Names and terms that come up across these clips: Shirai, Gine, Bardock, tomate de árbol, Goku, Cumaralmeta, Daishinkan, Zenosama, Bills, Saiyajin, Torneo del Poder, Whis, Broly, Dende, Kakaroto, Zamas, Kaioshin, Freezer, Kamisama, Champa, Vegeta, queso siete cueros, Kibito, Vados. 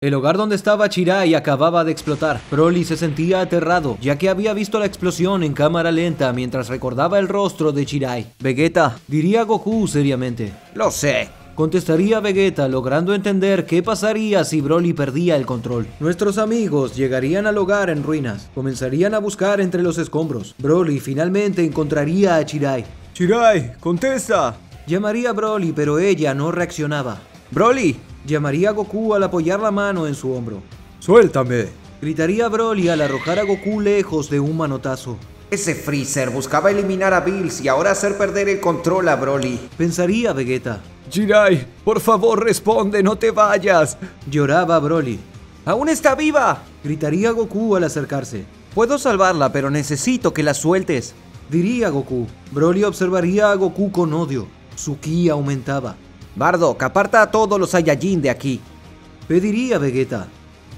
El hogar donde estaba Shirai acababa de explotar. Broly se sentía aterrado, ya que había visto la explosión en cámara lenta mientras recordaba el rostro de Shirai. Vegeta, diría Goku seriamente. Lo sé, contestaría Vegeta, logrando entender qué pasaría si Broly perdía el control. Nuestros amigos llegarían al hogar en ruinas, comenzarían a buscar entre los escombros. Broly finalmente encontraría a Shirai. Shirai, contesta, llamaría Broly, pero ella no reaccionaba. Broly, llamaría a Goku al apoyar la mano en su hombro. ¡Suéltame!, gritaría Broly al arrojar a Goku lejos de un manotazo. Ese Freezer buscaba eliminar a Bills y ahora hacer perder el control a Broly, pensaría Vegeta. Shirai, por favor responde, no te vayas, lloraba Broly. ¡Aún está viva!, gritaría Goku al acercarse. Puedo salvarla, pero necesito que la sueltes, diría Goku. Broly observaría a Goku con odio. Su ki aumentaba. Bardock, aparta a todos los Saiyajin de aquí, pediría Vegeta.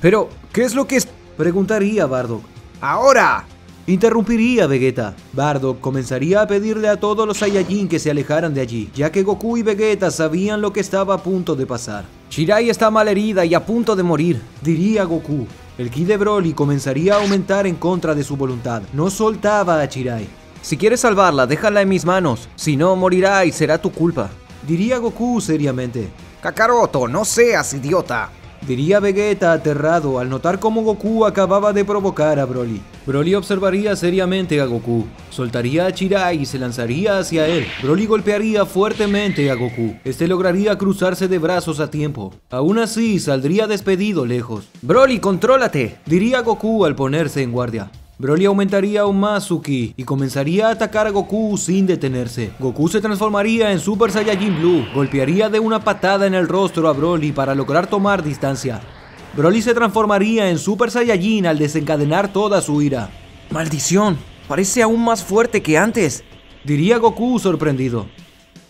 ¿Pero qué es lo que es? Preguntaría Bardock. ¡Ahora!, interrumpiría Vegeta. Bardock comenzaría a pedirle a todos los Saiyajin que se alejaran de allí, ya que Goku y Vegeta sabían lo que estaba a punto de pasar. Shirai está mal herida y a punto de morir, diría Goku. El ki de Broly comenzaría a aumentar en contra de su voluntad. No soltaba a Shirai. Si quieres salvarla, déjala en mis manos. Si no, morirá y será tu culpa, diría Goku seriamente. Kakaroto, no seas idiota, diría Vegeta aterrado al notar cómo Goku acababa de provocar a Broly. Broly observaría seriamente a Goku, soltaría a Shirai y se lanzaría hacia él. Broly golpearía fuertemente a Goku. Este lograría cruzarse de brazos a tiempo. Aún así, saldría despedido lejos. Broly, contrólate, diría Goku al ponerse en guardia. Broly aumentaría aún más su ki y comenzaría a atacar a Goku sin detenerse. Goku se transformaría en Super Saiyajin Blue, golpearía de una patada en el rostro a Broly para lograr tomar distancia. Broly se transformaría en Super Saiyajin al desencadenar toda su ira. ¡Maldición! ¡Parece aún más fuerte que antes!, diría Goku sorprendido.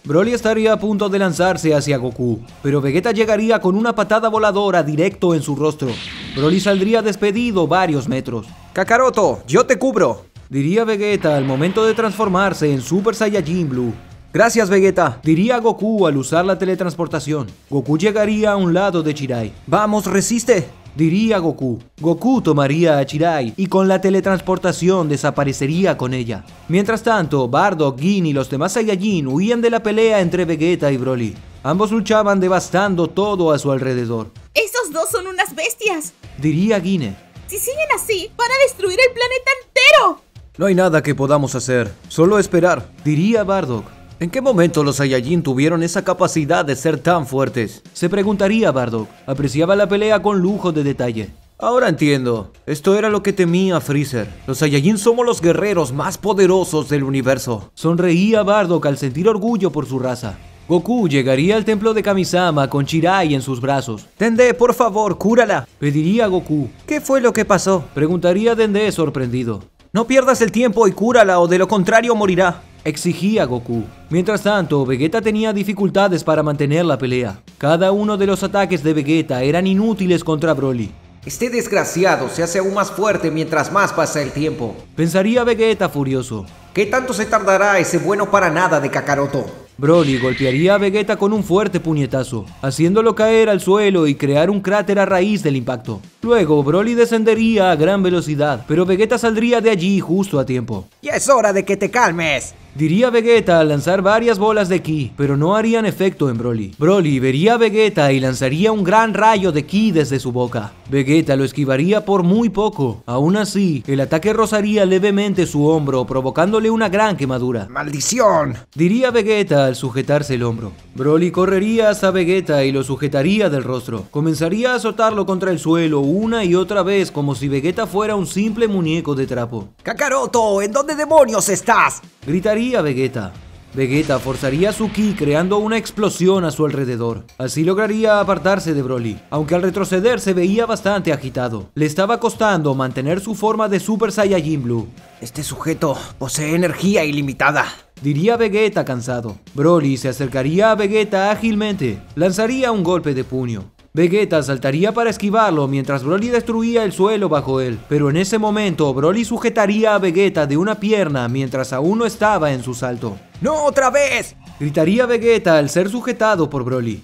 Broly estaría a punto de lanzarse hacia Goku, pero Vegeta llegaría con una patada voladora directo en su rostro. Broly saldría despedido varios metros. Kakaroto, yo te cubro, diría Vegeta al momento de transformarse en Super Saiyajin Blue. Gracias Vegeta, diría Goku al usar la teletransportación. Goku llegaría a un lado de Shirai. Vamos, resiste, diría Goku. Goku tomaría a Shirai y con la teletransportación desaparecería con ella. Mientras tanto, Bardock, Gine y los demás Saiyajin huían de la pelea entre Vegeta y Broly. Ambos luchaban devastando todo a su alrededor. ¡Esos dos son unas bestias!, diría Gine. Si siguen así, van a destruir el planeta entero. No hay nada que podamos hacer, solo esperar, diría Bardock. ¿En qué momento los Saiyajin tuvieron esa capacidad de ser tan fuertes?, se preguntaría Bardock. Apreciaba la pelea con lujo de detalle. Ahora entiendo, esto era lo que temía Freezer. Los Saiyajin somos los guerreros más poderosos del universo, sonreía Bardock al sentir orgullo por su raza. Goku llegaría al templo de Kamisama con Shirai en sus brazos. Dende, por favor, cúrala, pediría Goku. ¿Qué fue lo que pasó?, preguntaría Dende sorprendido. No pierdas el tiempo y cúrala o de lo contrario morirá, exigía Goku. Mientras tanto, Vegeta tenía dificultades para mantener la pelea. Cada uno de los ataques de Vegeta eran inútiles contra Broly. Este desgraciado se hace aún más fuerte mientras más pasa el tiempo, pensaría Vegeta furioso. ¿Qué tanto se tardará ese bueno para nada de Kakaroto? Broly golpearía a Vegeta con un fuerte puñetazo, haciéndolo caer al suelo y crear un cráter a raíz del impacto. Luego Broly descendería a gran velocidad, pero Vegeta saldría de allí justo a tiempo. ¡Ya es hora de que te calmes!, diría Vegeta al lanzar varias bolas de ki, pero no harían efecto en Broly. Broly vería a Vegeta y lanzaría un gran rayo de ki desde su boca. Vegeta lo esquivaría por muy poco. Aún así, el ataque rozaría levemente su hombro, provocándole una gran quemadura. ¡Maldición!, diría Vegeta al sujetarse el hombro. Broly correría hasta Vegeta y lo sujetaría del rostro. Comenzaría a azotarlo contra el suelo una y otra vez, como si Vegeta fuera un simple muñeco de trapo. ¡Kakaroto! ¿En dónde demonios estás?, gritaría Vegeta. Vegeta forzaría su ki creando una explosión a su alrededor. Así lograría apartarse de Broly, aunque al retroceder se veía bastante agitado. Le estaba costando mantener su forma de Super Saiyajin Blue. Este sujeto posee energía ilimitada, diría Vegeta cansado. Broly se acercaría a Vegeta ágilmente. Lanzaría un golpe de puño. Vegeta saltaría para esquivarlo mientras Broly destruía el suelo bajo él, pero en ese momento Broly sujetaría a Vegeta de una pierna mientras aún no estaba en su salto. ¡No otra vez!, gritaría Vegeta al ser sujetado por Broly.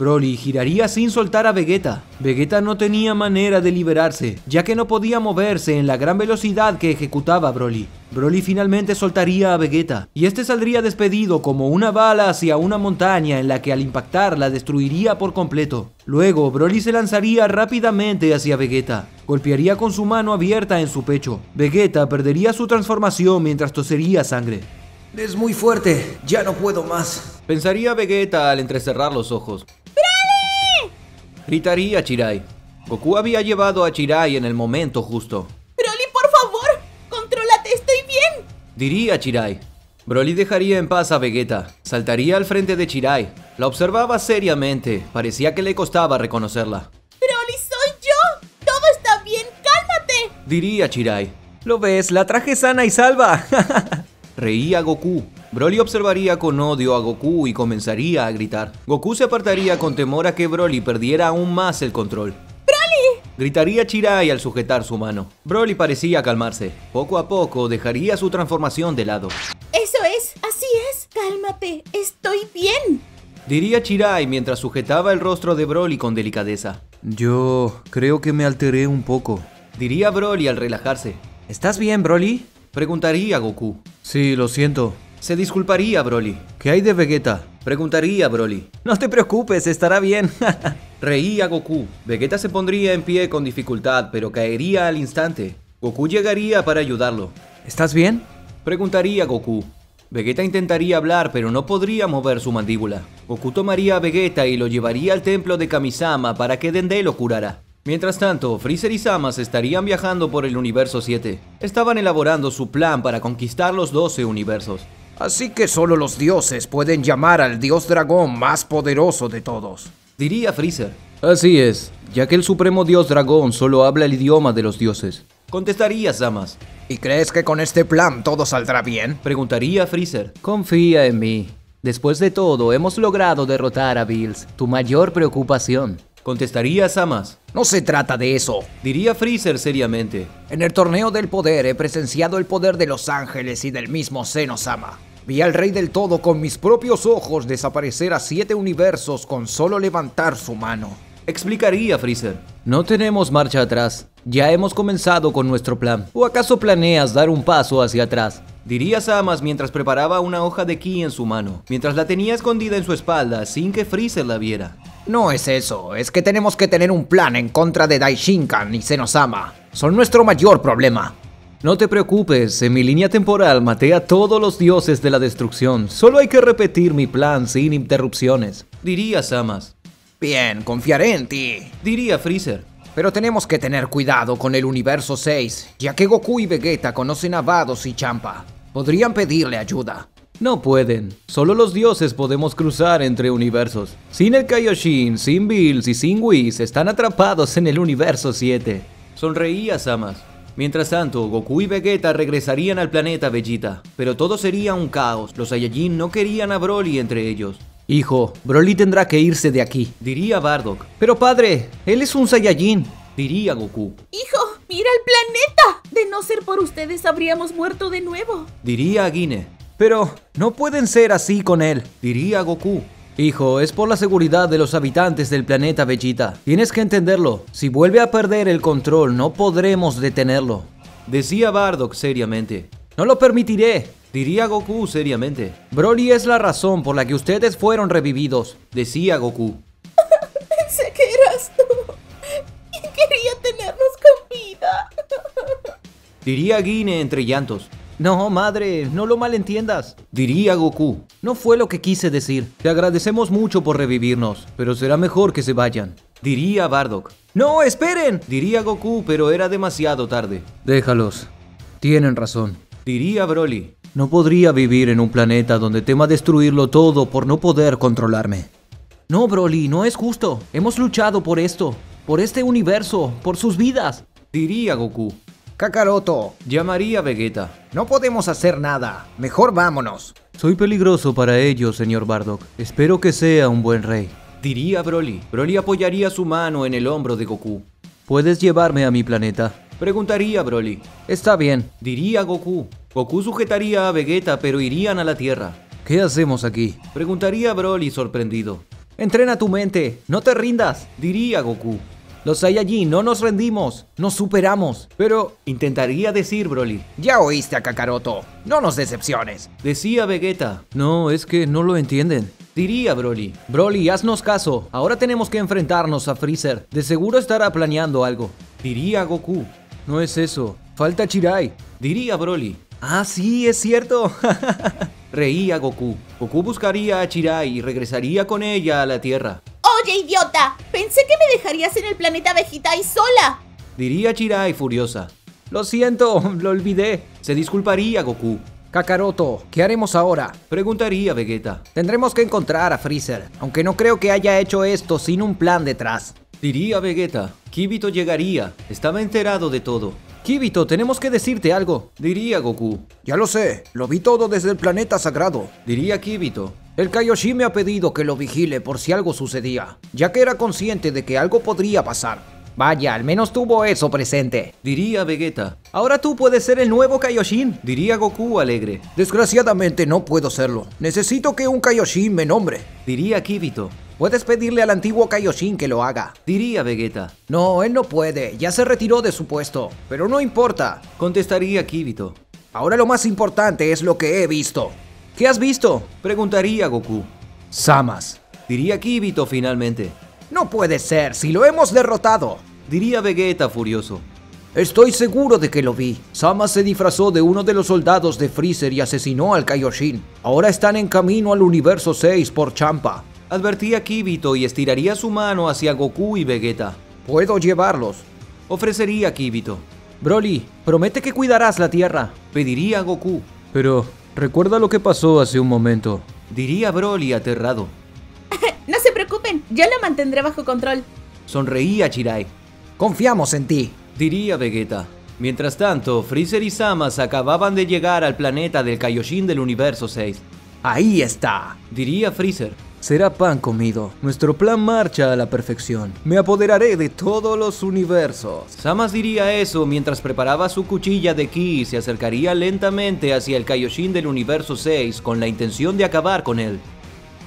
Broly giraría sin soltar a Vegeta. Vegeta no tenía manera de liberarse, ya que no podía moverse en la gran velocidad que ejecutaba Broly. Broly finalmente soltaría a Vegeta, y este saldría despedido como una bala hacia una montaña en la que al impactar la destruiría por completo. Luego Broly se lanzaría rápidamente hacia Vegeta, golpearía con su mano abierta en su pecho. Vegeta perdería su transformación mientras tosería sangre. Es muy fuerte, ya no puedo más, pensaría Vegeta al entrecerrar los ojos. ¡Broly! Gritaría Shirai. Goku había llevado a Shirai en el momento justo. Broly, por favor, contrólate, estoy bien, diría Shirai. Broly dejaría en paz a Vegeta, saltaría al frente de Shirai. La observaba seriamente, parecía que le costaba reconocerla. Broly, soy yo, todo está bien, cálmate, diría Shirai. ¿Lo ves? La traje sana y salva. Reía Goku. Broly observaría con odio a Goku y comenzaría a gritar. Goku se apartaría con temor a que Broly perdiera aún más el control. ¡Broly! Gritaría Shirai al sujetar su mano. Broly parecía calmarse. Poco a poco dejaría su transformación de lado. ¡Eso es! ¡Así es! ¡Cálmate! ¡Estoy bien!, diría Shirai mientras sujetaba el rostro de Broly con delicadeza. Yo creo que me alteré un poco, diría Broly al relajarse. ¿Estás bien, Broly?, preguntaría Goku. Sí, lo siento, se disculparía Broly. ¿Qué hay de Vegeta?, preguntaría Broly. No te preocupes, estará bien. Reía Goku. Vegeta se pondría en pie con dificultad, pero caería al instante. Goku llegaría para ayudarlo. ¿Estás bien?, preguntaría Goku. Vegeta intentaría hablar, pero no podría mover su mandíbula. Goku tomaría a Vegeta y lo llevaría al templo de Kamisama para que Dende lo curara. Mientras tanto, Freezer y Zamas estarían viajando por el universo 7. Estaban elaborando su plan para conquistar los 12 universos. Así que solo los dioses pueden llamar al dios dragón más poderoso de todos, diría Freezer. Así es, ya que el supremo dios dragón solo habla el idioma de los dioses, contestaría Zamas. ¿Y crees que con este plan todo saldrá bien?, preguntaría Freezer. Confía en mí. Después de todo, hemos logrado derrotar a Bills, tu mayor preocupación, contestaría Zamas. No se trata de eso, diría Freezer seriamente. En el torneo del poder he presenciado el poder de los ángeles y del mismo Zenosama. Vi al rey del todo con mis propios ojos desaparecer a 7 universos con solo levantar su mano, explicaría Freezer. No tenemos marcha atrás, ya hemos comenzado con nuestro plan. ¿O acaso planeas dar un paso hacia atrás?, diría Zamas mientras preparaba una hoja de ki en su mano, mientras la tenía escondida en su espalda sin que Freezer la viera. No es eso, es que tenemos que tener un plan en contra de Daishinkan y Zenosama. Son nuestro mayor problema. No te preocupes, en mi línea temporal maté a todos los dioses de la destrucción. Solo hay que repetir mi plan sin interrupciones, diría Zamas. Bien, confiaré en ti, diría Freezer. Pero tenemos que tener cuidado con el universo 6, ya que Goku y Vegeta conocen a Vados y Champa. Podrían pedirle ayuda. No pueden, solo los dioses podemos cruzar entre universos. Sin el Kaioshin, sin Bills y sin Whis están atrapados en el universo 7, sonreía Zamas. Mientras tanto, Goku y Vegeta regresarían al planeta Vegeta, pero todo sería un caos. Los Saiyajin no querían a Broly entre ellos. Hijo, Broly tendrá que irse de aquí, diría Bardock. Pero padre, él es un Saiyajin, diría Goku. Hijo, mira el planeta, de no ser por ustedes habríamos muerto de nuevo, diría Gine. Pero no pueden ser así con él, diría Goku. Hijo, es por la seguridad de los habitantes del planeta Vegeta. Tienes que entenderlo. Si vuelve a perder el control, no podremos detenerlo, decía Bardock seriamente. No lo permitiré, diría Goku seriamente. Broly es la razón por la que ustedes fueron revividos, decía Goku. Pensé que eras tú y quería tenernos con vida, diría Gine entre llantos. No, madre, no lo malentiendas, diría Goku. No fue lo que quise decir. Te agradecemos mucho por revivirnos, pero será mejor que se vayan, diría Bardock. No, esperen, diría Goku, pero era demasiado tarde. Déjalos, tienen razón, diría Broly. No podría vivir en un planeta donde tema destruirlo todo por no poder controlarme. No, Broly, no es justo. Hemos luchado por esto, por este universo, por sus vidas, diría Goku. Kakaroto, llamaría Vegeta. No podemos hacer nada, mejor vámonos. Soy peligroso para ellos, señor Bardock. Espero que sea un buen rey, diría Broly. Broly apoyaría su mano en el hombro de Goku. ¿Puedes llevarme a mi planeta?, preguntaría Broly. Está bien, diría Goku. Goku sujetaría a Vegeta, pero irían a la Tierra. ¿Qué hacemos aquí?, preguntaría Broly sorprendido. Entrena tu mente, no te rindas, diría Goku. Los Saiyajin no nos rendimos, nos superamos. Pero intentaría decir Broly: ya oíste a Kakaroto, no nos decepciones. Decía Vegeta: no, es que no lo entienden. Diría Broly: Broly, haznos caso, ahora tenemos que enfrentarnos a Freezer. De seguro estará planeando algo. Diría Goku: no es eso, falta Shirai. Diría Broly: ah, sí, es cierto. Reía Goku. Goku buscaría a Shirai y regresaría con ella a la Tierra. ¡Oye, idiota! Pensé que me dejarías en el planeta Vegeta y sola. Diría Shirai furiosa. Lo siento, lo olvidé. Se disculparía Goku. Kakaroto, ¿qué haremos ahora? Preguntaría Vegeta. Tendremos que encontrar a Freezer, aunque no creo que haya hecho esto sin un plan detrás. Diría Vegeta. Kibito llegaría. Estaba enterado de todo. Kibito, tenemos que decirte algo. Diría Goku. Ya lo sé, lo vi todo desde el planeta sagrado. Diría Kibito. El Kaioshin me ha pedido que lo vigile por si algo sucedía, ya que era consciente de que algo podría pasar. Vaya, al menos tuvo eso presente. Diría Vegeta. Ahora tú puedes ser el nuevo Kaioshin. Diría Goku alegre. Desgraciadamente no puedo serlo. Necesito que un Kaioshin me nombre. Diría Kibito. Puedes pedirle al antiguo Kaioshin que lo haga. Diría Vegeta. No, él no puede, ya se retiró de su puesto. Pero no importa, contestaría Kibito. Ahora lo más importante es lo que he visto. ¿Qué has visto? Preguntaría Goku. Zamas. Diría Kibito finalmente. No puede ser, si lo hemos derrotado. Diría Vegeta furioso. Estoy seguro de que lo vi. Zamas se disfrazó de uno de los soldados de Freezer y asesinó al Kaioshin. Ahora están en camino al universo 6 por Champa. Advertía Kibito y estiraría su mano hacia Goku y Vegeta. Puedo llevarlos, ofrecería Kibito. Broly, promete que cuidarás la Tierra, pediría a Goku. Pero recuerda lo que pasó hace un momento, diría Broly aterrado. No se preocupen, yo la mantendré bajo control, sonreía Shirai. Confiamos en ti, diría Vegeta. Mientras tanto, Freezer y Zamas acababan de llegar al planeta del Kaioshin del universo 6. Ahí está, diría Freezer. Será pan comido. Nuestro plan marcha a la perfección. Me apoderaré de todos los universos. Zamas diría eso mientras preparaba su cuchilla de ki y se acercaría lentamente hacia el Kaioshin del universo 6 con la intención de acabar con él.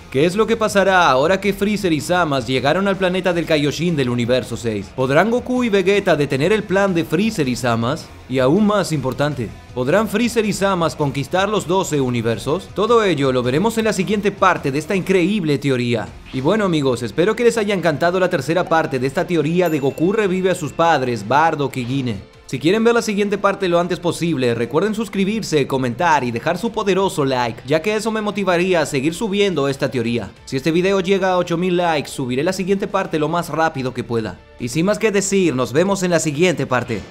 ¿Qué es lo que pasará ahora que Freezer y Zamas llegaron al planeta del Kaioshin del universo 6? ¿Podrán Goku y Vegeta detener el plan de Freezer y Zamas? Y aún más importante, ¿podrán Freezer y Zamas conquistar los 12 universos? Todo ello lo veremos en la siguiente parte de esta increíble teoría. Y bueno amigos, espero que les haya encantado la tercera parte de esta teoría de Goku revive a sus padres, Bardock y Gine. Si quieren ver la siguiente parte lo antes posible, recuerden suscribirse, comentar y dejar su poderoso like, ya que eso me motivaría a seguir subiendo esta teoría. Si este video llega a 8000 likes, subiré la siguiente parte lo más rápido que pueda. Y sin más que decir, nos vemos en la siguiente parte.